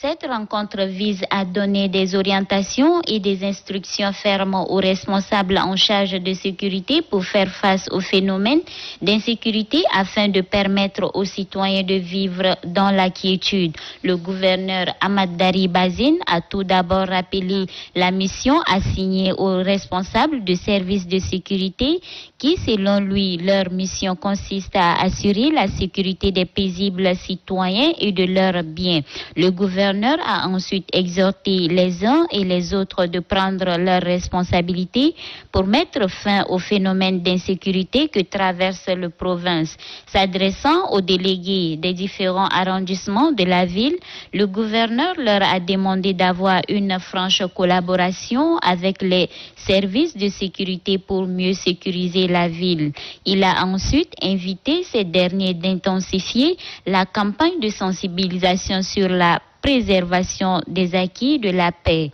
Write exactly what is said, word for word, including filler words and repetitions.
Cette rencontre vise à donner des orientations et des instructions fermes aux responsables en charge de sécurité pour faire face au phénomène d'insécurité afin de permettre aux citoyens de vivre dans la quiétude. Le gouverneur Ahmad Dari Bazin a tout d'abord rappelé la mission assignée aux responsables du service de sécurité qui, selon lui, leur mission consiste à assurer la sécurité des paisibles citoyens et de leurs biens. Le gouverneur Le gouverneur a ensuite exhorté les uns et les autres de prendre leurs responsabilités pour mettre fin au phénomène d'insécurité que traverse la province. S'adressant aux délégués des différents arrondissements de la ville, le gouverneur leur a demandé d'avoir une franche collaboration avec les services de sécurité pour mieux sécuriser la ville. Il a ensuite invité ces derniers d'intensifier la campagne de sensibilisation sur la préservation des acquis de la paix.